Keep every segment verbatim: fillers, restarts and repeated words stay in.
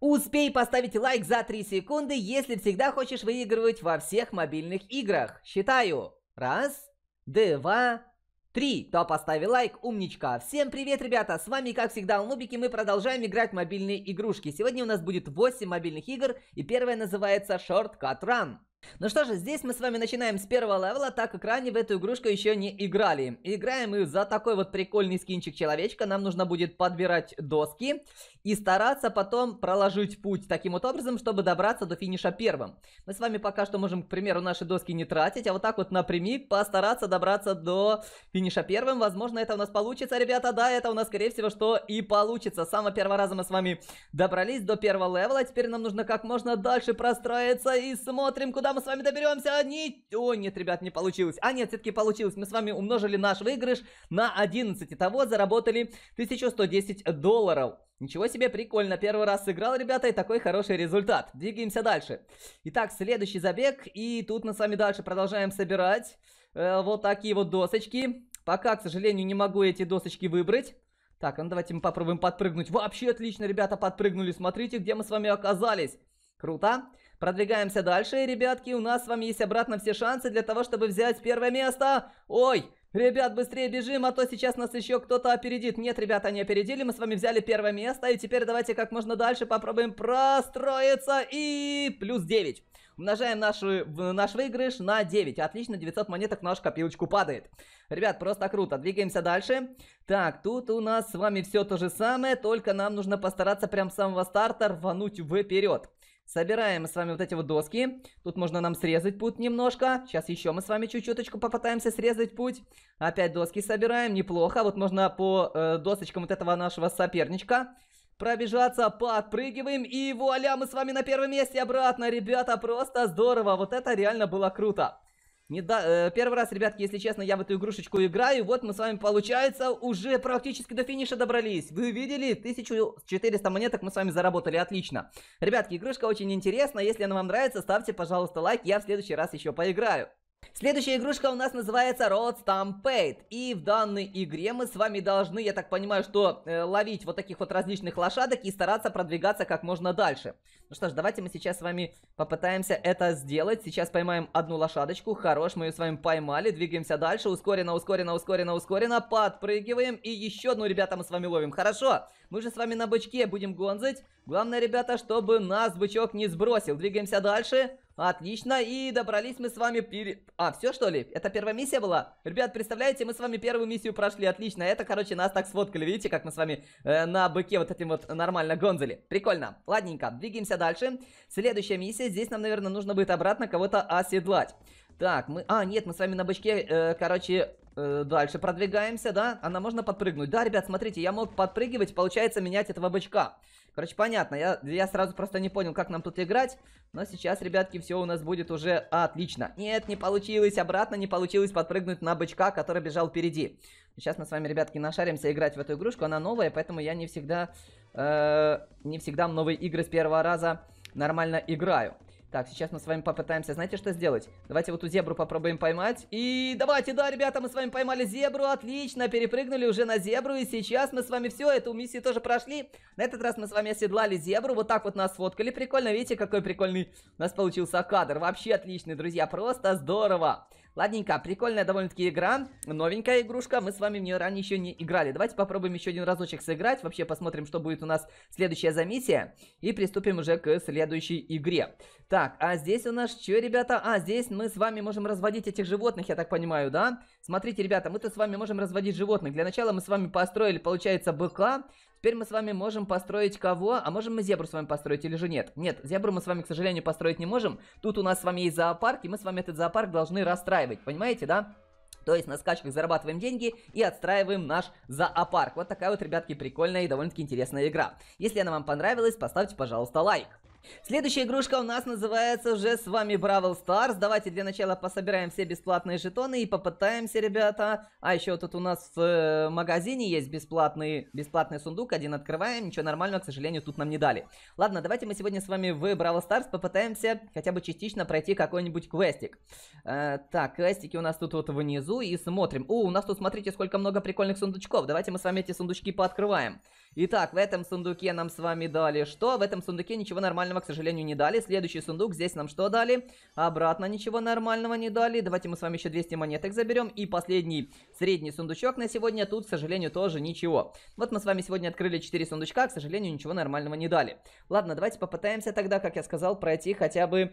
Успей поставить лайк за три секунды, если всегда хочешь выигрывать во всех мобильных играх. Считаю. Раз, два, три. Кто поставил лайк, умничка. Всем привет, ребята. С вами, как всегда, Лубики. Мы продолжаем играть в мобильные игрушки. Сегодня у нас будет восемь мобильных игр, и первая называется Shortcut Run. Ну что же, здесь мы с вами начинаем с первого левела, так как ранее в эту игрушку еще не играли. Играем и за такой вот прикольный скинчик-человечка. Нам нужно будет подбирать доски и стараться потом проложить путь таким вот образом, чтобы добраться до финиша первым. Мы с вами пока что можем, к примеру, наши доски не тратить, а вот так вот напрямик постараться добраться до финиша первым. Возможно, это у нас получится, ребята. Да, это у нас, скорее всего, что и получится. С самого первого раза мы с вами добрались до первого левела. Теперь нам нужно как можно дальше простроиться и смотрим, куда мы с вами доберемся. Ни... О, нет, ребят, не получилось. А нет, все-таки получилось. Мы с вами умножили наш выигрыш на одиннадцать. Итого заработали тысячу сто десять долларов. Ничего себе, прикольно. Первый раз сыграл, ребята, и такой хороший результат. Двигаемся дальше. Итак, следующий забег. И тут мы с вами дальше продолжаем собирать э, вот такие вот досочки. Пока, к сожалению, не могу эти досочки выбрать. Так, ну давайте мы попробуем подпрыгнуть. Вообще отлично, ребята, подпрыгнули. Смотрите, где мы с вами оказались. Круто. Продвигаемся дальше, ребятки. У нас с вами есть обратно все шансы для того, чтобы взять первое место. Ой, ребят, быстрее бежим, а то сейчас нас еще кто-то опередит. Нет, ребята, не опередили. Мы с вами взяли первое место. И теперь давайте как можно дальше попробуем простроиться. И плюс девять. Умножаем наши, наш выигрыш на девять. Отлично, девятьсот монеток в нашу копилочку падает. Ребят, просто круто. Двигаемся дальше. Так, тут у нас с вами все то же самое, только нам нужно постараться прям с самого старта рвануть вперед. Собираем мы с вами вот эти вот доски. Тут можно нам срезать путь немножко. Сейчас еще мы с вами чуть-чуточку попытаемся срезать путь. Опять доски собираем. Неплохо. Вот можно по э, досочкам вот этого нашего соперничка пробежаться, подпрыгиваем, и вуаля, мы с вами на первом месте обратно, ребята, просто здорово, вот это реально было круто. Не до... Первый раз, ребятки, если честно, я в эту игрушечку играю, вот мы с вами, получается, уже практически до финиша добрались. Вы видели? тысячу четыреста монеток мы с вами заработали, отлично. Ребятки, игрушка очень интересна, если она вам нравится, ставьте, пожалуйста, лайк, я в следующий раз еще поиграю. Следующая игрушка у нас называется Rodeo Stampede, и в данной игре мы с вами должны, я так понимаю, что э, ловить вот таких вот различных лошадок и стараться продвигаться как можно дальше. Ну что ж, давайте мы сейчас с вами попытаемся это сделать. Сейчас поймаем одну лошадочку, хорош, мы ее с вами поймали, двигаемся дальше, ускоренно, ускоренно, ускоренно, ускоренно, подпрыгиваем, и еще одну, ребята, мы с вами ловим. Хорошо, мы же с вами на бычке будем гонзать, главное, ребята, чтобы нас бычок не сбросил. Двигаемся дальше. Отлично, и добрались мы с вами пере... А, все что ли? Это первая миссия была? Ребят, представляете, мы с вами первую миссию прошли, отлично. Это, короче, нас так сфоткали, видите, как мы с вами э, на быке вот этим вот нормально гонзали. Прикольно, ладненько, двигаемся дальше. Следующая миссия, здесь нам, наверное, нужно будет обратно кого-то оседлать. Так, мы... А, нет, мы с вами на бычке, э, короче... Дальше продвигаемся, да? Она можно подпрыгнуть. Да, ребят, смотрите, я мог подпрыгивать, получается, менять этого бычка. Короче, понятно, я, я сразу просто не понял, как нам тут играть. Но сейчас, ребятки, все у нас будет уже отлично. Нет, не получилось, обратно не получилось подпрыгнуть на бычка, который бежал впереди. Сейчас мы с вами, ребятки, нашаримся играть в эту игрушку. Она новая, поэтому я не всегда, э, не всегда в новые игры с первого раза нормально играю. Так, сейчас мы с вами попытаемся, знаете, что сделать? Давайте вот эту зебру попробуем поймать. И давайте, да, ребята, мы с вами поймали зебру, отлично, перепрыгнули уже на зебру. И сейчас мы с вами все, эту миссию тоже прошли. На этот раз мы с вами оседлали зебру, вот так вот нас сфоткали. Прикольно, видите, какой прикольный у нас получился кадр. Вообще отличный, друзья, просто здорово. Ладненько, прикольная довольно-таки игра, новенькая игрушка, мы с вами в нее ранее еще не играли. Давайте попробуем еще один разочек сыграть, вообще посмотрим, что будет у нас следующая за миссия. И приступим уже к следующей игре. Так, а здесь у нас что, ребята? А, здесь мы с вами можем разводить этих животных, я так понимаю, да? Смотрите, ребята, мы тут с вами можем разводить животных. Для начала мы с вами построили, получается, быка. Теперь мы с вами можем построить кого? А можем мы зебру с вами построить или же нет? Нет, зебру мы с вами, к сожалению, построить не можем. Тут у нас с вами есть зоопарк, и мы с вами этот зоопарк должны расстраивать, понимаете, да? То есть на скачках зарабатываем деньги и отстраиваем наш зоопарк. Вот такая вот, ребятки, прикольная и довольно-таки интересная игра. Если она вам понравилась, поставьте, пожалуйста, лайк. Следующая игрушка у нас называется уже с вами Brawl Stars. Давайте для начала пособираем все бесплатные жетоны и попытаемся, ребята. А еще тут у нас в магазине есть бесплатный, бесплатный сундук. Один открываем, ничего нормального, к сожалению, тут нам не дали. Ладно, давайте мы сегодня с вами в Brawl Stars попытаемся хотя бы частично пройти какой-нибудь квестик. э, Так, квестики у нас тут вот внизу и смотрим. О, у нас тут, смотрите, сколько много прикольных сундучков. Давайте мы с вами эти сундучки пооткрываем. Итак, в этом сундуке нам с вами дали что? В этом сундуке ничего нормального, к сожалению, не дали. Следующий сундук, здесь нам что дали? Обратно ничего нормального не дали. Давайте мы с вами еще двести монеток заберем. И последний средний сундучок на сегодня. Тут, к сожалению, тоже ничего. Вот мы с вами сегодня открыли четыре сундучка. К сожалению, ничего нормального не дали. Ладно, давайте попытаемся тогда, как я сказал, пройти хотя бы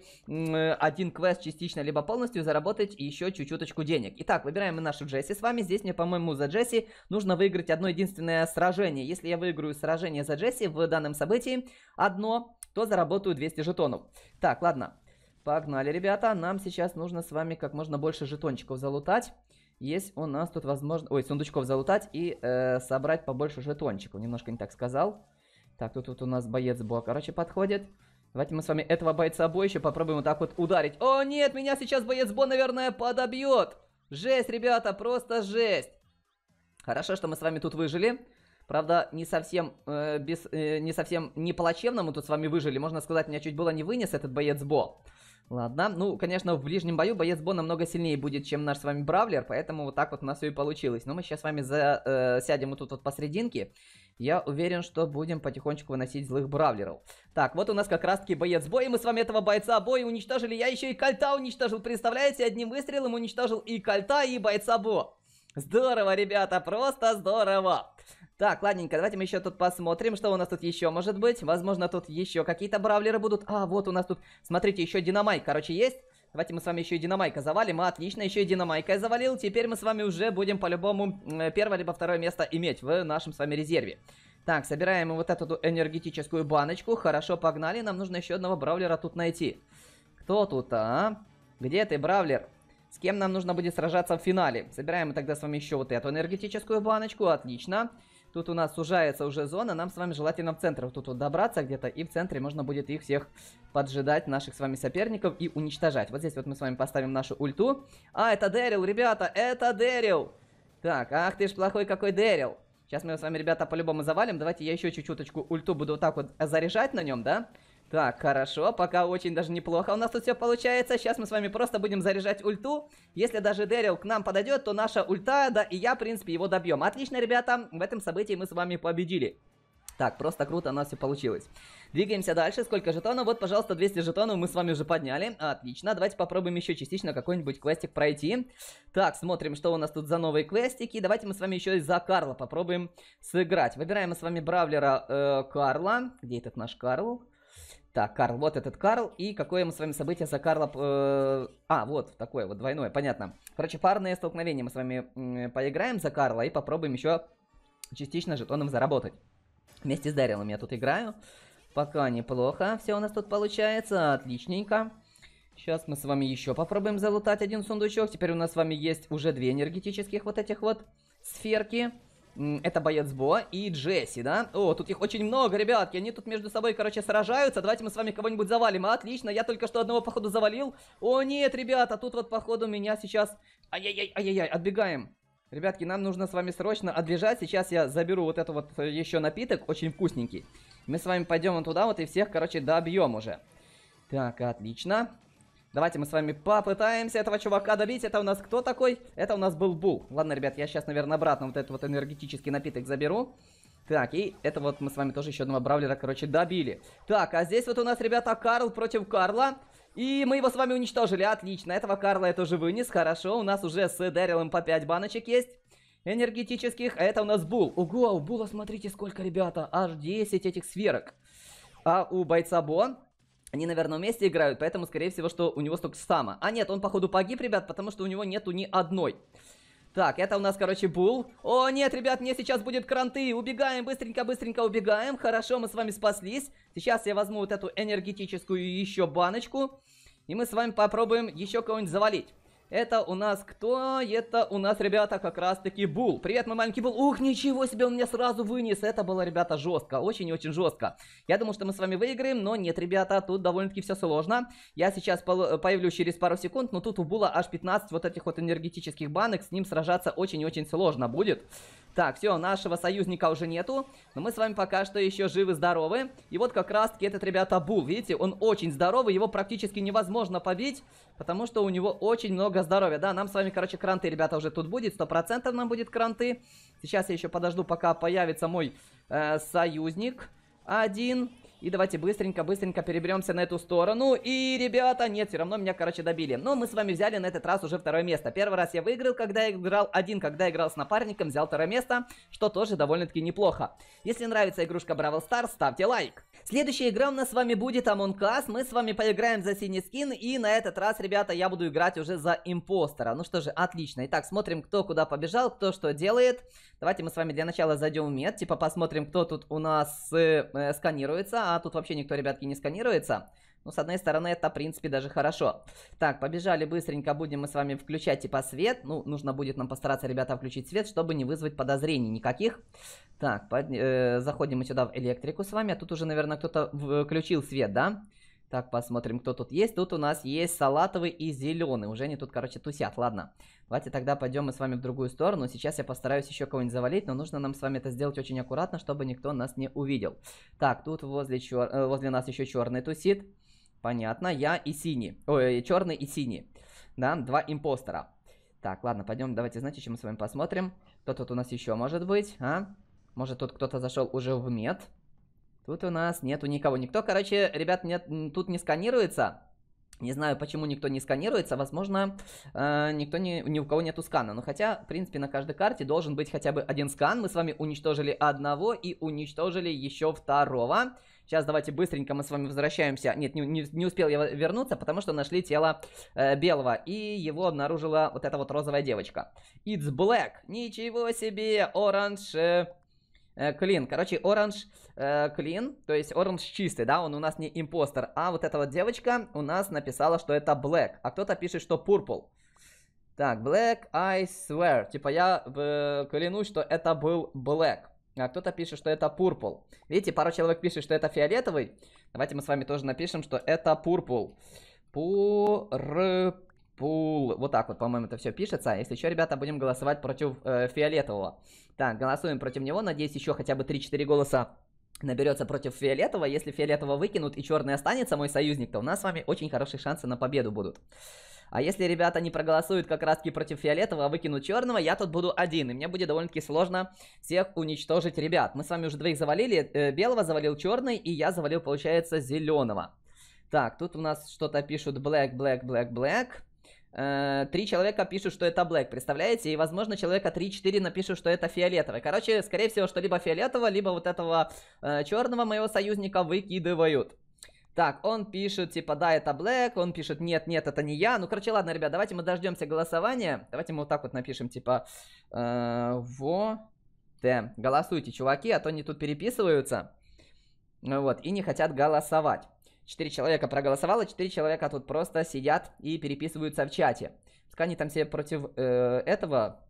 один квест частично, либо полностью, заработать еще чуть-чуточку денег. Итак, выбираем мы нашу Джесси с вами. Здесь мне, по-моему, за Джесси нужно выиграть одно единственное сражение. Если я выиграю сражение за Джесси в данном событии одно, то заработаю двести жетонов. Так, ладно, погнали, ребята. Нам сейчас нужно с вами как можно больше жетончиков залутать. Есть у нас тут возможность... Ой, сундучков залутать и э, собрать побольше жетончиков. Немножко не так сказал. Так, тут, тут у нас боец Бо, короче, подходит. Давайте мы с вами этого бойца Бо еще попробуем вот так вот ударить. О, нет, меня сейчас боец Бо, наверное, подобьет. Жесть, ребята, просто жесть. Хорошо, что мы с вами тут выжили. Правда, не совсем, э, без, э, не совсем не плачевно мы тут с вами выжили. Можно сказать, меня чуть было не вынес этот боец Бо. Ладно, ну, конечно, в ближнем бою боец Бо намного сильнее будет, чем наш с вами бравлер. Поэтому вот так вот у нас все и получилось. Но мы сейчас с вами за, э, сядем вот тут вот посерединке. Я уверен, что будем потихонечку выносить злых бравлеров. Так, вот у нас как раз-таки боец Бо. И мы с вами этого бойца Бо и уничтожили. Я еще и кольта уничтожил, представляете? Одним выстрелом уничтожил и кольта, и бойца Бо. Здорово, ребята, просто здорово. Так, ладненько, давайте мы еще тут посмотрим, что у нас тут еще может быть. Возможно, тут еще какие-то бравлеры будут. А, вот у нас тут, смотрите, еще динамайк, короче, есть. Давайте мы с вами еще и динамайка завалим. Отлично, еще и динамайка я завалил. Теперь мы с вами уже будем по-любому первое либо второе место иметь в нашем с вами резерве. Так, собираем вот эту энергетическую баночку. Хорошо, погнали, нам нужно еще одного бравлера тут найти. Кто тут, а? Где ты, бравлер? С кем нам нужно будет сражаться в финале? Собираем мы тогда с вами еще вот эту энергетическую баночку. Отлично. Тут у нас сужается уже зона. Нам с вами желательно в центр тут вот добраться где-то. И в центре можно будет их всех поджидать, наших с вами соперников, и уничтожать. Вот здесь вот мы с вами поставим нашу ульту. А, это Дэрил, ребята, это Дэрил. Так, ах ты ж плохой какой Дэрил. Сейчас мы его с вами, ребята, по-любому завалим. Давайте я еще чуть-чуточку ульту буду вот так вот заряжать на нем, да? Так, хорошо, пока очень даже неплохо у нас тут все получается. Сейчас мы с вами просто будем заряжать ульту. Если даже Дэрил к нам подойдет, то наша ульта, да и я, в принципе, его добьем. Отлично, ребята, в этом событии мы с вами победили. Так, просто круто у нас все получилось. Двигаемся дальше. Сколько жетонов? Вот, пожалуйста, двести жетонов мы с вами уже подняли. Отлично, давайте попробуем еще частично какой-нибудь квестик пройти. Так, смотрим, что у нас тут за новые квестики. Давайте мы с вами еще и за Карла попробуем сыграть. Выбираем мы с вами бравлера э, Карла. Где этот наш Карл? Так, Карл, вот этот Карл. И какое мы с вами событие за Карла... Э, а, вот, такое вот, двойное, понятно. Короче, парное столкновение мы с вами э, поиграем за Карла. И попробуем еще частично жетоном заработать. Вместе с Дэрилом я тут играю. Пока неплохо все у нас тут получается. Отличненько. Сейчас мы с вами еще попробуем залутать один сундучок. Теперь у нас с вами есть уже две энергетических вот этих вот сферки. Это боец Бо и Джесси, да? О, тут их очень много, ребятки. Они тут между собой, короче, сражаются. Давайте мы с вами кого-нибудь завалим. Отлично, я только что одного, походу, завалил. О, нет, ребята, тут вот, походу, меня сейчас... Ай-яй-яй, ай-яй-яй, отбегаем. Ребятки, нам нужно с вами срочно отбежать. Сейчас я заберу вот этот вот еще напиток, очень вкусненький. Мы с вами пойдем вон туда вот и всех, короче, добьем уже. Так, отлично. Давайте мы с вами попытаемся этого чувака добить. Это у нас кто такой? Это у нас был Бул. Ладно, ребят, я сейчас, наверное, обратно вот этот вот энергетический напиток заберу. Так, и это вот мы с вами тоже еще одного бравлера, короче, добили. Так, а здесь вот у нас, ребята, Карл против Карла. И мы его с вами уничтожили. Отлично, этого Карла я тоже вынес. Хорошо, у нас уже с Дэрилом по пять баночек есть энергетических. А это у нас Бул. Ого, у Була, смотрите, сколько, ребята. Аж десять этих сферок. А у бойца Бо... Они, наверное, вместе играют, поэтому, скорее всего, что у него столько само. А нет, он, походу, погиб, ребят, потому что у него нету ни одной. Так, это у нас, короче, Бул. О, нет, ребят, мне сейчас будет кранты. Убегаем, быстренько-быстренько убегаем. Хорошо, мы с вами спаслись. Сейчас я возьму вот эту энергетическую еще баночку. И мы с вами попробуем еще кого-нибудь завалить. Это у нас кто? Это у нас, ребята, как раз-таки Бул. Привет, мой маленький Бул. Ух, ничего себе, он меня сразу вынес. Это было, ребята, жестко. Очень и очень жестко. Я думал, что мы с вами выиграем, но нет, ребята, тут довольно-таки все сложно. Я сейчас появлюсь через пару секунд, но тут у Була аж пятнадцать вот этих вот энергетических банок. С ним сражаться очень и очень сложно будет. Так, все, нашего союзника уже нету, но мы с вами пока что еще живы-здоровы. И вот как раз-таки этот, ребята, Бул, видите, он очень здоровый, его практически невозможно побить, потому что у него очень много здоровья. Да, нам с вами, короче, кранты, ребята, уже тут будет, сто процентов нам будет кранты. Сейчас я еще подожду, пока появится мой э, союзник один. И давайте быстренько-быстренько переберемся на эту сторону. И, ребята, нет, все равно меня, короче, добили. Но мы с вами взяли на этот раз уже второе место. Первый раз я выиграл, когда я играл один, когда я играл с напарником, взял второе место, что тоже довольно-таки неплохо. Если нравится игрушка Brawl Stars, ставьте лайк. Следующая игра у нас с вами будет Among Us. Мы с вами поиграем за синий скин. И на этот раз, ребята, я буду играть уже за импостера. Ну что же, отлично. Итак, смотрим, кто куда побежал, кто что делает. Давайте мы с вами для начала зайдем в мед. Типа посмотрим, кто тут у нас э, э, сканируется. А тут вообще никто, ребятки, не сканируется. Ну, с одной стороны, это, в принципе, даже хорошо. Так, побежали быстренько. Будем мы с вами включать, типа, свет. Ну, нужно будет нам постараться, ребята, включить свет, чтобы не вызвать подозрений никаких. Так, под... э, заходим мы сюда в электрику с вами. А тут уже, наверное, кто-то включил свет, да? Так, посмотрим, кто тут есть. Тут у нас есть салатовый и зеленый. Уже они тут, короче, тусят. Ладно. Давайте тогда пойдем мы с вами в другую сторону. Сейчас я постараюсь еще кого-нибудь завалить, но нужно нам с вами это сделать очень аккуратно, чтобы никто нас не увидел. Так, тут возле, чер... возле нас еще черный тусит. Понятно, я и синий. Ой, черный и синий. Да, два импостера. Так, ладно, пойдем, давайте, знаете, чем мы с вами посмотрим. Кто тут у нас еще может быть, а? Может, тут кто-то зашел уже в мед. Тут у нас нету никого. Никто, короче, ребят, нет, тут не сканируется. Не знаю, почему никто не сканируется. Возможно, э, никто не, ни у кого нету скана. Но хотя, в принципе, на каждой карте должен быть хотя бы один скан. Мы с вами уничтожили одного и уничтожили еще второго. Сейчас давайте быстренько мы с вами возвращаемся. Нет, не, не, не успел я вернуться, потому что нашли тело э, белого. И его обнаружила вот эта вот розовая девочка. It's Black. Ничего себе, оранж... Э... Клин, короче, оранж клин, то есть оранж чистый, да, он у нас не импостер, а вот эта вот девочка у нас написала, что это black, а кто-то пишет, что purple. Так, black, I swear, типа я э, клянусь, что это был black, а кто-то пишет, что это purple. Видите, пару человек пишет, что это фиолетовый, давайте мы с вами тоже напишем, что это purple. Purple. Пул. Вот так вот, по-моему, это все пишется. Если что, ребята, будем голосовать против э, фиолетового. Так, голосуем против него. Надеюсь, еще хотя бы три-четыре голоса наберется против фиолетового. Если фиолетового выкинут и черный останется, мой союзник, то у нас с вами очень хорошие шансы на победу будут. А если ребята не проголосуют как раз-таки против фиолетового, а выкинут черного, я тут буду один. И мне будет довольно-таки сложно всех уничтожить, ребят. Мы с вами уже двоих завалили. Э, белого завалил черный, и я завалил, получается, зеленого. Так, тут у нас что-то пишут black, black, black, black. Три человека пишут, что это black, представляете? И, возможно, человека три-четыре напишут, что это фиолетовый. Короче, скорее всего, что либо фиолетового, либо вот этого э, черного моего союзника выкидывают. Так, он пишет, типа, да, это black, он пишет, нет, нет, это не я. Ну, короче, ладно, ребят, давайте мы дождемся голосования. Давайте мы вот так вот напишем, типа, э, во, т. Голосуйте, чуваки, а то они тут переписываются. Вот, и не хотят голосовать. Четыре человека проголосовало, четыре человека тут просто сидят и переписываются в чате. Пускай они там себе против э, этого,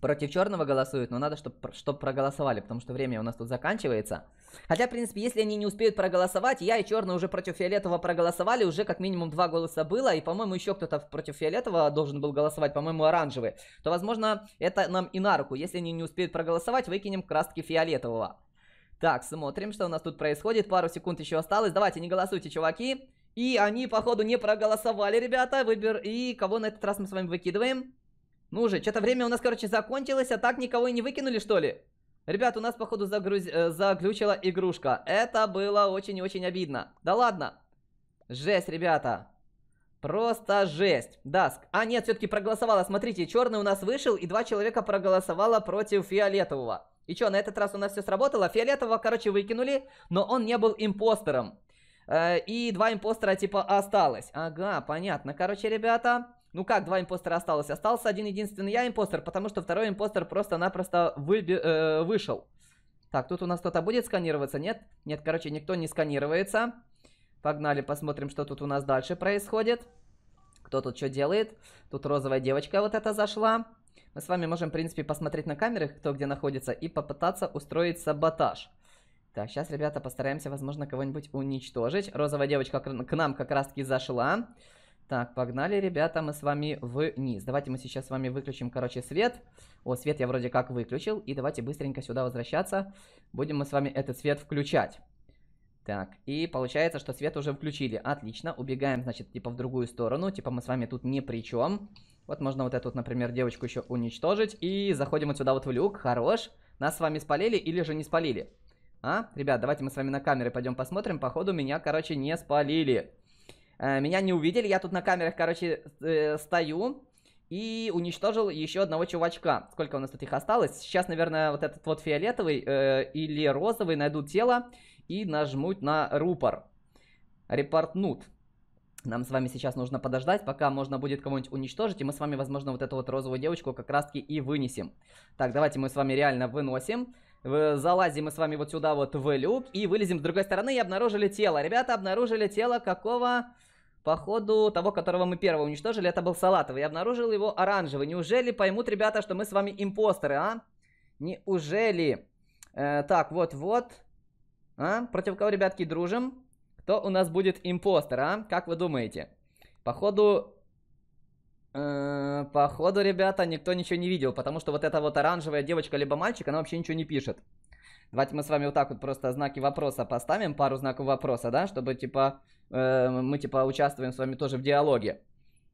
против черного голосуют, но надо, чтобы чтоб проголосовали, потому что время у нас тут заканчивается. Хотя, в принципе, если они не успеют проголосовать, я и черный уже против фиолетового проголосовали, уже как минимум два голоса было, и, по-моему, еще кто-то против фиолетового должен был голосовать, по-моему, оранжевый. То, возможно, это нам и на руку. Если они не успеют проголосовать, выкинем как раз-таки фиолетового. Так, смотрим, что у нас тут происходит. Пару секунд еще осталось. Давайте, не голосуйте, чуваки. И они, походу, не проголосовали, ребята. Выбер... И кого на этот раз мы с вами выкидываем? Ну же, что-то время у нас, короче, закончилось. А так никого и не выкинули, что ли? Ребят, у нас, походу, загруз... заглючила игрушка. Это было очень и очень обидно. Да ладно. Жесть, ребята. Просто жесть. Даск. А, нет, все-таки проголосовала. Смотрите, черный у нас вышел, и два человека проголосовало против фиолетового. И что, на этот раз у нас все сработало? Фиолетового, короче, выкинули, но он не был импостером. Э, и два импостера, типа, осталось. Ага, понятно. Короче, ребята... Ну как, два импостера осталось? Остался один-единственный я импостер, потому что второй импостер просто-напросто выби... э, вышел. Так, тут у нас кто-то будет сканироваться, нет? Нет, короче, никто не сканируется. Погнали, посмотрим, что тут у нас дальше происходит. Кто тут что делает? Тут розовая девочка вот эта зашла. Мы с вами можем, в принципе, посмотреть на камеры, кто где находится, и попытаться устроить саботаж. Так, сейчас, ребята, постараемся, возможно, кого-нибудь уничтожить. Розовая девочка к нам как раз-таки зашла. Так, погнали, ребята, мы с вами вниз. Давайте мы сейчас с вами выключим, короче, свет. О, свет я вроде как выключил. И давайте быстренько сюда возвращаться. Будем мы с вами этот свет включать. Так, и получается, что свет уже включили. Отлично, убегаем, значит, типа в другую сторону. Типа мы с вами тут ни при чем. Вот можно вот эту, например, девочку еще уничтожить. И заходим вот сюда вот в люк. Хорош. Нас с вами спалили или же не спалили? А, ребят, давайте мы с вами на камеры пойдем посмотрим. Походу меня, короче, не спалили. Меня не увидели, я тут на камерах, короче, э, стою и уничтожил еще одного чувачка. Сколько у нас тут их осталось? Сейчас, наверное, вот этот вот фиолетовый э, или розовый найдут тело и нажмут на рупор. Репортнут. Нам с вами сейчас нужно подождать, пока можно будет кого-нибудь уничтожить. И мы с вами, возможно, вот эту вот розовую девочку как раз-таки и вынесем. Так, давайте мы с вами реально выносим. Залазим мы с вами вот сюда вот в люк и вылезем с другой стороны и обнаружили тело. Ребята, обнаружили тело какого? Походу того, которого мы первого уничтожили, это был салатовый. Я обнаружил его оранжевый. Неужели поймут, ребята, что мы с вами импостеры, а? Неужели? Э, так, вот-вот. А? Против кого, ребятки, дружим? Кто у нас будет импостер, а? Как вы думаете? Походу... Походу, ребята, никто ничего не видел, потому что вот эта вот оранжевая девочка либо мальчик, она вообще ничего не пишет. Давайте мы с вами вот так вот просто знаки вопроса поставим, пару знаков вопроса, да, чтобы типа э, мы типа участвуем с вами тоже в диалоге.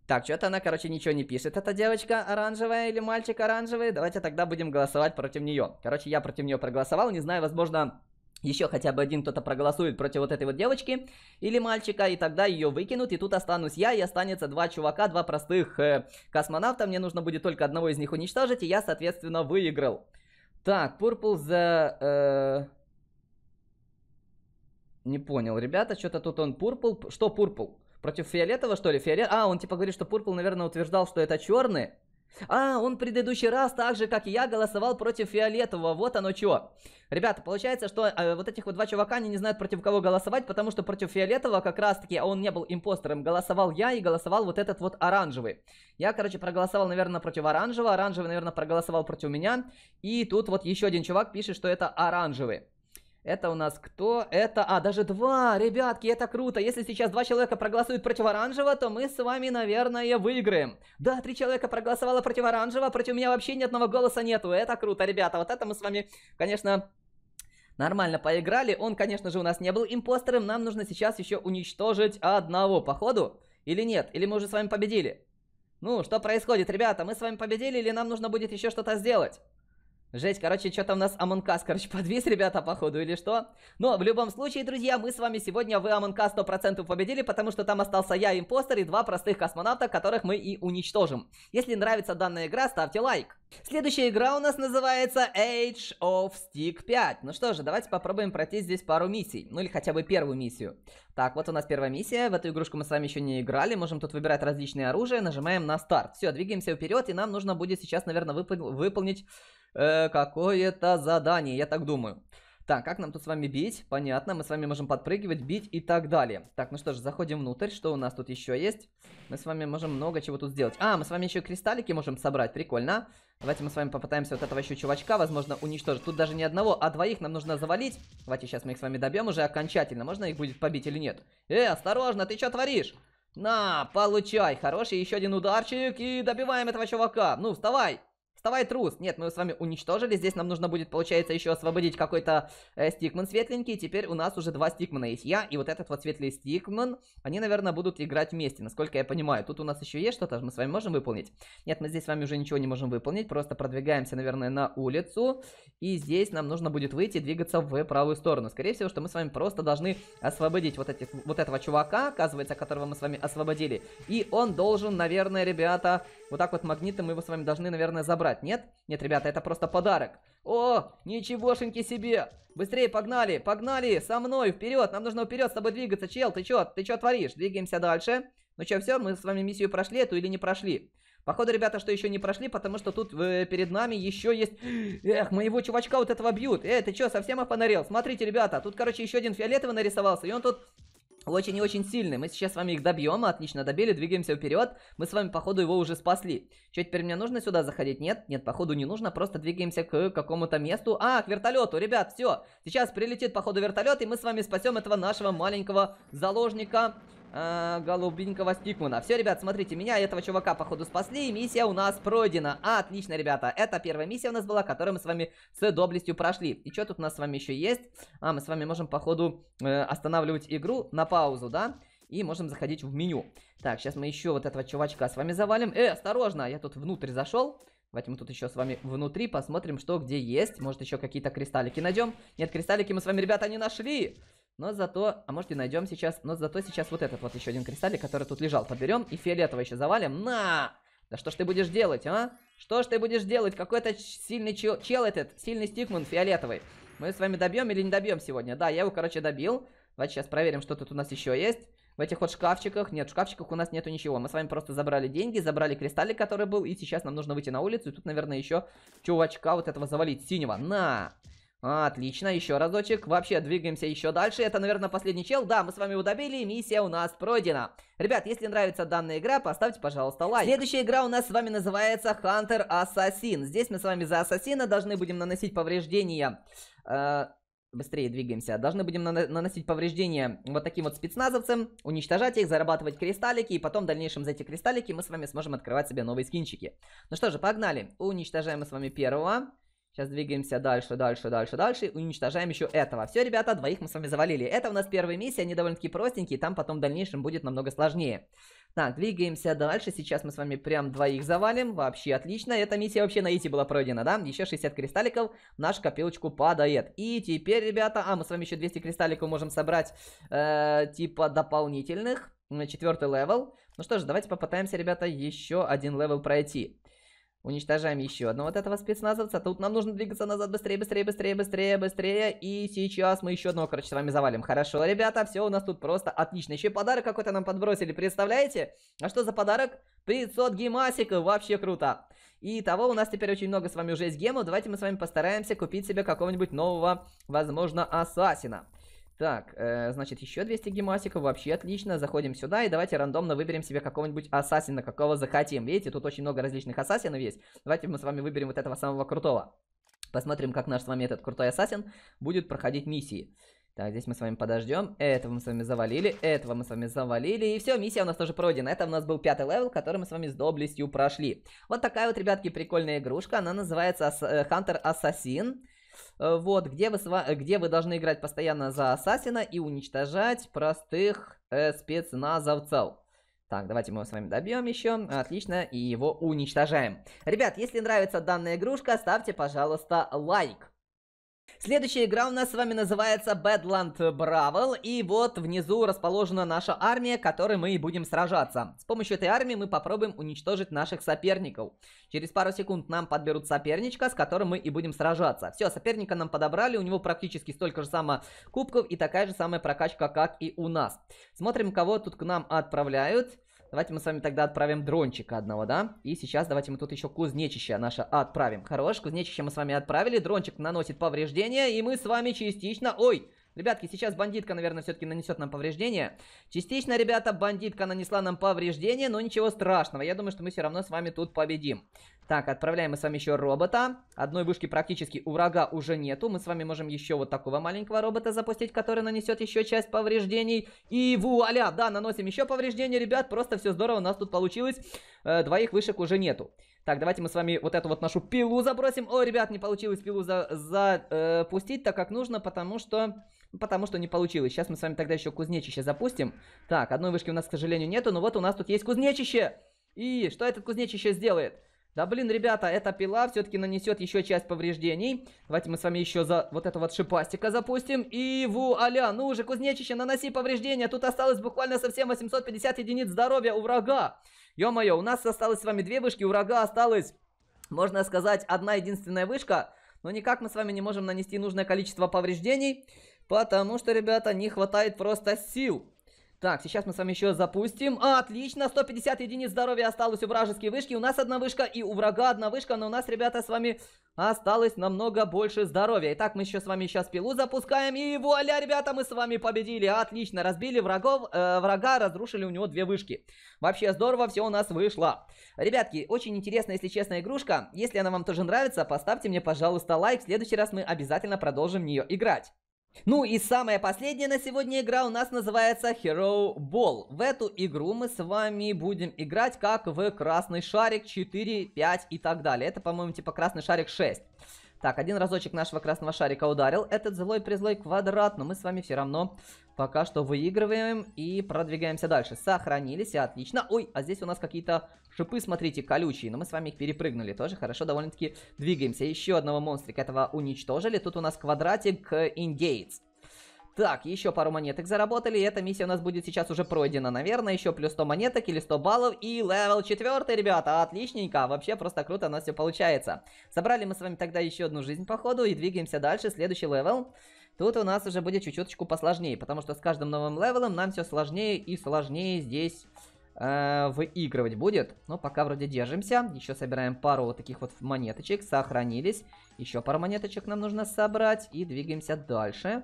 Так, что-то она, короче, ничего не пишет, эта девочка оранжевая или мальчик оранжевый. Давайте тогда будем голосовать против нее. Короче, я против нее проголосовал, не знаю, возможно... Еще хотя бы один кто-то проголосует против вот этой вот девочки или мальчика, и тогда ее выкинут, и тут останусь я, и останется два чувака, два простых э, космонавта, мне нужно будет только одного из них уничтожить, и я, соответственно, выиграл. Так, Purple the... Э... Не понял, ребята, что-то тут он Purple... Что Purple? Против фиолетового, что ли? Фиолет... А, он типа говорит, что Purple, наверное, утверждал, что это черный. А, он в предыдущий раз, так же, как и я, голосовал против фиолетового, вот оно чё. Ребята, получается, что э, вот этих вот два чувака, они не знают, против кого голосовать, потому что против фиолетового, как раз-таки, а он не был импостером, голосовал я и голосовал вот этот вот оранжевый. Я, короче, проголосовал, наверное, против оранжевого, оранжевый, наверное, проголосовал против меня, и тут вот еще один чувак пишет, что это оранжевый. Это у нас кто? Это... А, даже два, ребятки, это круто. Если сейчас два человека проголосуют против оранжевого, то мы с вами, наверное, выиграем. Да, три человека проголосовало против оранжевого, против меня вообще ни одного голоса нету. Это круто, ребята. Вот это мы с вами, конечно, нормально поиграли. Он, конечно же, у нас не был импостером. Нам нужно сейчас еще уничтожить одного, походу. Или нет? Или мы уже с вами победили? Ну, что происходит, ребята? Мы с вами победили или нам нужно будет еще что-то сделать? Жесть, короче, что-то у нас Among Us, короче, подвис, ребята, походу, или что? Но в любом случае, друзья, мы с вами сегодня в Among Us сто процентов победили, потому что там остался я, импостер, и два простых космонавта, которых мы и уничтожим. Если нравится данная игра, ставьте лайк. Следующая игра у нас называется Age of Stick пять. Ну что же, давайте попробуем пройти здесь пару миссий. Ну или хотя бы первую миссию. Так, вот у нас первая миссия. В эту игрушку мы с вами еще не играли. Можем тут выбирать различные оружия. Нажимаем на старт. Все, двигаемся вперед, и нам нужно будет сейчас, наверное, выпол- выполнить... Э, какое-то задание, я так думаю. Так, как нам тут с вами бить? Понятно, мы с вами можем подпрыгивать, бить и так далее. Так, ну что же, заходим внутрь. Что у нас тут еще есть? Мы с вами можем много чего тут сделать. А, мы с вами еще кристаллики можем собрать, прикольно. Давайте мы с вами попытаемся вот этого еще чувачка, возможно, уничтожить. Тут даже не одного, а двоих нам нужно завалить. Давайте сейчас мы их с вами добьем уже окончательно. Можно их будет побить или нет? Э, осторожно, ты что творишь? На, получай, хороший, еще один ударчик. И добиваем этого чувака. Ну, вставай. Вставай, трус! Нет, мы с вами уничтожили. Здесь нам нужно будет, получается, еще освободить какой-то э, стикман светленький. Теперь у нас уже два стикмана есть. Я и вот этот вот светлый стикман. Они, наверное, будут играть вместе, насколько я понимаю. Тут у нас еще есть что-то, мы с вами можем выполнить? Нет, мы здесь с вами уже ничего не можем выполнить. Просто продвигаемся, наверное, на улицу. И здесь нам нужно будет выйти и двигаться в правую сторону. Скорее всего, что мы с вами просто должны освободить вот, этих, вот этого чувака, оказывается, которого мы с вами освободили. И он должен, наверное, ребята, вот так вот магнитом мы его с вами должны, наверное, забрать. Нет? Нет, ребята, это просто подарок. О, ничегошеньки себе. Быстрее, погнали, погнали, со мной, вперед. Нам нужно вперед с тобой двигаться, чел, ты чё, ты чё творишь? Двигаемся дальше. Ну чё, все, мы с вами миссию прошли эту или не прошли? Походу, ребята, что еще не прошли, потому что тут э, перед нами еще есть... Эх, моего чувачка вот этого бьют. Эй, ты чё, совсем опонарел? Смотрите, ребята, тут, короче, еще один фиолетовый нарисовался, и он тут... Очень и очень сильный. Мы сейчас с вами их добьем. Отлично, добили, двигаемся вперед. Мы с вами, походу, его уже спасли. Че, теперь мне нужно сюда заходить? Нет, нет, походу, не нужно. Просто двигаемся к какому-то месту. А, к вертолету, ребят, все. Сейчас прилетит, походу, вертолет, и мы с вами спасем этого нашего маленького заложника. э, голубенького Стикмана. Все, ребят, смотрите, меня и этого чувака, походу, спасли, и миссия у нас пройдена. Отлично, ребята, это первая миссия у нас была, которую мы с вами с доблестью прошли. И что тут у нас с вами еще есть? А, мы с вами можем, походу, э, останавливать игру на паузу, да? И можем заходить в меню. Так, сейчас мы еще вот этого чувачка с вами завалим. Э, осторожно, я тут внутрь зашел. Давайте мы тут еще с вами внутри посмотрим, что где есть. Может, еще какие-то кристаллики найдем. Нет, кристаллики мы с вами, ребята, не нашли. Но зато, а может и найдем сейчас. Но зато сейчас вот этот вот еще один кристаллик, который тут лежал, подберем и фиолетовый еще завалим. На! Да что ж ты будешь делать, а? Что ж ты будешь делать? Какой-то сильный чел, чел этот, сильный Стикман фиолетовый. Мы с вами добьем или не добьем сегодня? Да, я его, короче, добил. Давайте сейчас проверим, что тут у нас еще есть. В этих вот шкафчиках. Нет, в шкафчиках у нас нету ничего. Мы с вами просто забрали деньги, забрали кристаллик, который был. И сейчас нам нужно выйти на улицу. И тут, наверное, еще чувачка вот этого завалить. Синего. На! Отлично, еще разочек. Вообще, двигаемся еще дальше. Это, наверное, последний чел. Да, мы с вами его добили. Миссия у нас пройдена. Ребят, если нравится данная игра, поставьте, пожалуйста, лайк. Следующая игра у нас с вами называется Hunter Assassin. Здесь мы с вами за ассасина должны будем наносить повреждения... Э Быстрее двигаемся. Должны будем наносить повреждения вот таким вот спецназовцам, уничтожать их, зарабатывать кристаллики, и потом в дальнейшем за эти кристаллики мы с вами сможем открывать себе новые скинчики. Ну что же, погнали. Уничтожаем мы с вами первого. Сейчас двигаемся дальше, дальше, дальше, дальше. Уничтожаем еще этого. Все, ребята, двоих мы с вами завалили. Это у нас первая миссия, они довольно-таки простенькие, там потом в дальнейшем будет намного сложнее. Так, двигаемся дальше. Сейчас мы с вами прям двоих завалим. Вообще отлично. Эта миссия вообще на Ити была пройдена, да? Еще шестьдесят кристалликов в нашу копилочку падает. И теперь, ребята... А, мы с вами еще двести кристалликов можем собрать, э, типа, дополнительных. Четвертый левел. Ну что же, давайте попытаемся, ребята, еще один левел пройти. Уничтожаем еще одного вот этого спецназовца. Тут нам нужно двигаться назад быстрее, быстрее, быстрее, быстрее, быстрее. И сейчас мы еще одного, короче, с вами завалим. Хорошо, ребята, все у нас тут просто отлично. Еще и подарок какой-то нам подбросили, представляете? А что за подарок? пятьсот гемасиков, вообще круто. И того у нас теперь очень много с вами уже есть гемов. Давайте мы с вами постараемся купить себе какого-нибудь нового, возможно, ассасина. Так, э, значит, еще двести гемасиков, вообще отлично, заходим сюда и давайте рандомно выберем себе какого-нибудь ассасина, какого захотим. Видите, тут очень много различных ассасинов есть, давайте мы с вами выберем вот этого самого крутого. Посмотрим, как наш с вами этот крутой ассасин будет проходить миссии. Так, здесь мы с вами подождем, этого мы с вами завалили, этого мы с вами завалили, и все, миссия у нас тоже пройдена. Это у нас был пятый левел, который мы с вами с доблестью прошли. Вот такая вот, ребятки, прикольная игрушка, она называется Hunter Assassin. Вот, где вы, где вы должны играть постоянно за ассасина и уничтожать простых э, спецназовцев. Так, давайте мы его с вами добьем еще. Отлично, и его уничтожаем. Ребят, если нравится данная игрушка, ставьте, пожалуйста, лайк. Следующая игра у нас с вами называется Badland Brawl, и вот внизу расположена наша армия, которой мы и будем сражаться. С помощью этой армии мы попробуем уничтожить наших соперников. Через пару секунд нам подберут соперничка, с которым мы и будем сражаться. Все, соперника нам подобрали, у него практически столько же самых кубков и такая же самая прокачка, как и у нас. Смотрим, кого тут к нам отправляют. Давайте мы с вами тогда отправим дрончика одного, да? И сейчас давайте мы тут еще кузнечище наше отправим. Хорош, кузнечище мы с вами отправили. Дрончик наносит повреждения, и мы с вами частично... Ой, ребятки, сейчас бандитка, наверное, все-таки нанесет нам повреждения. Частично, ребята, бандитка нанесла нам повреждения, но ничего страшного. Я думаю, что мы все равно с вами тут победим. Так, отправляем мы с вами еще робота. Одной вышки практически у врага уже нету. Мы с вами можем еще вот такого маленького робота запустить, который нанесет еще часть повреждений. И вуаля! Да, наносим еще повреждения, ребят. Просто все здорово у нас тут получилось. Э, двоих вышек уже нету. Так, давайте мы с вами вот эту вот нашу пилу забросим. О, ребят, не получилось пилу запустить так, как нужно, потому что... Потому что не получилось. Сейчас мы с вами тогда еще кузнечище запустим. Так, одной вышки у нас, к сожалению, нету, но вот у нас тут есть кузнечище. И что этот кузнечище сделает? Да блин, ребята, эта пила все-таки нанесет еще часть повреждений. Давайте мы с вами еще за вот этого вот шипастика запустим. И вуаля, ну уже, кузнечище, наноси повреждения. Тут осталось буквально совсем восемьсот пятьдесят единиц здоровья у врага. Ё-моё, у нас осталось с вами две вышки, у врага осталось, можно сказать, одна единственная вышка. Но никак мы с вами не можем нанести нужное количество повреждений, потому что, ребята, не хватает просто сил. Так, сейчас мы с вами еще запустим. А, отлично, сто пятьдесят единиц здоровья осталось у вражеские вышки. У нас одна вышка и у врага одна вышка, но у нас, ребята, с вами осталось намного больше здоровья. Итак, мы еще с вами сейчас пилу запускаем. И вуаля, ребята, мы с вами победили. Отлично, разбили врагов, э, врага, разрушили у него две вышки. Вообще здорово, все у нас вышло. Ребятки, очень интересная, если честно, игрушка. Если она вам тоже нравится, поставьте мне, пожалуйста, лайк. В следующий раз мы обязательно продолжим в нее играть. Ну и самая последняя на сегодня игра у нас называется Hero Ball. В эту игру мы с вами будем играть как в красный шарик четыре, пять и так далее. Это, по-моему, типа красный шарик шесть. Так, один разочек нашего красного шарика ударил. Этот злой-призлой квадрат, но мы с вами все равно пока что выигрываем и продвигаемся дальше. Сохранились, отлично. Ой, а здесь у нас какие-то шипы, смотрите, колючие, но мы с вами их перепрыгнули. Тоже хорошо, довольно-таки двигаемся. Еще одного монстрика этого уничтожили. Тут у нас квадратик индейец. Так, еще пару монеток заработали, и эта миссия у нас будет сейчас уже пройдена, наверное, еще плюс сто монеток или сто баллов, и левел четвёртый, ребята, отличненько, вообще просто круто у нас все получается. Собрали мы с вами тогда еще одну жизнь, походу, и двигаемся дальше, следующий левел. Тут у нас уже будет чуть-чуточку посложнее, потому что с каждым новым левелом нам все сложнее и сложнее здесь э, выигрывать будет. Но пока вроде держимся, еще собираем пару вот таких вот монеточек, сохранились, еще пару монеточек нам нужно собрать, и двигаемся дальше.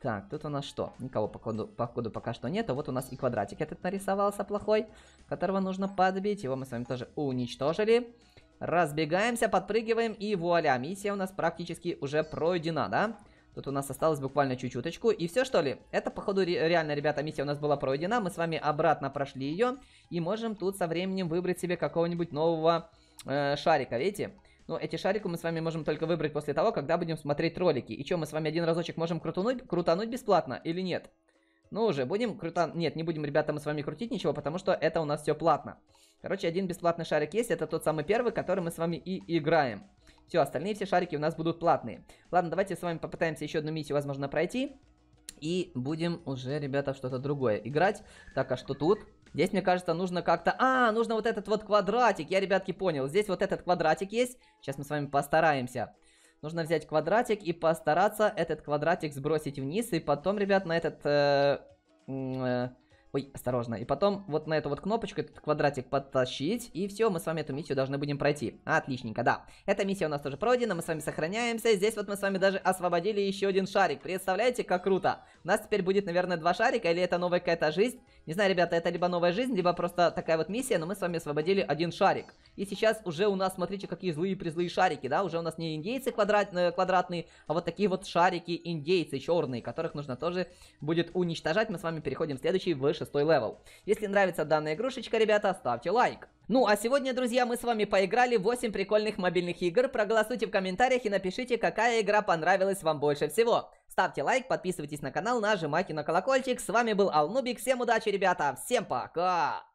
Так, тут у нас что? Никого походу, походу пока что нет. А вот у нас и квадратик этот нарисовался плохой, которого нужно подбить. Его мы с вами тоже уничтожили. Разбегаемся, подпрыгиваем и вуаля. Миссия у нас практически уже пройдена, да? Тут у нас осталось буквально чуть-чуточку. И все, что ли? Это, походу, реально, ребята, миссия у нас была пройдена. Мы с вами обратно прошли ее. И можем тут со временем выбрать себе какого-нибудь нового э, шарика, видите? Но эти шарики мы с вами можем только выбрать после того, когда будем смотреть ролики. И что, мы с вами один разочек можем крутануть, крутануть бесплатно или нет? Ну уже, будем крутануть... Нет, не будем, ребята, мы с вами крутить ничего, потому что это у нас все платно. Короче, один бесплатный шарик есть, это тот самый первый, который мы с вами и играем. Все, остальные все шарики у нас будут платные. Ладно, давайте с вами попытаемся еще одну миссию, возможно, пройти. И будем уже, ребята, что-то другое играть. Так, а что тут? Здесь, мне кажется, нужно как-то... А, нужно вот этот вот квадратик. Я, ребятки, понял. Здесь вот этот квадратик есть. Сейчас мы с вами постараемся. Нужно взять квадратик и постараться этот квадратик сбросить вниз. И потом, ребят, на этот... Э... Э... Ой, осторожно. И потом вот на эту вот кнопочку этот квадратик подтащить. И все, мы с вами эту миссию должны будем пройти. Отличненько, да. Эта миссия у нас тоже пройдена, мы с вами сохраняемся. Здесь вот мы с вами даже освободили еще один шарик. Представляете, как круто. У нас теперь будет, наверное, два шарика, или это новая какая-то жизнь. Не знаю, ребята, это либо новая жизнь, либо просто такая вот миссия, но мы с вами освободили один шарик. И сейчас уже у нас, смотрите, какие злые-призлые шарики, да. Уже у нас не индейцы квадрат... квадратные, а вот такие вот шарики индейцы черные, которых нужно тоже будет уничтожать. Мы с вами переходим в следующий выпуск. Шестой левел. Если нравится данная игрушечка, ребята, ставьте лайк. Ну, а сегодня, друзья, мы с вами поиграли в восемь прикольных мобильных игр. Проголосуйте в комментариях и напишите, какая игра понравилась вам больше всего. Ставьте лайк, подписывайтесь на канал, нажимайте на колокольчик. С вами был Лубик, всем удачи, ребята, всем пока!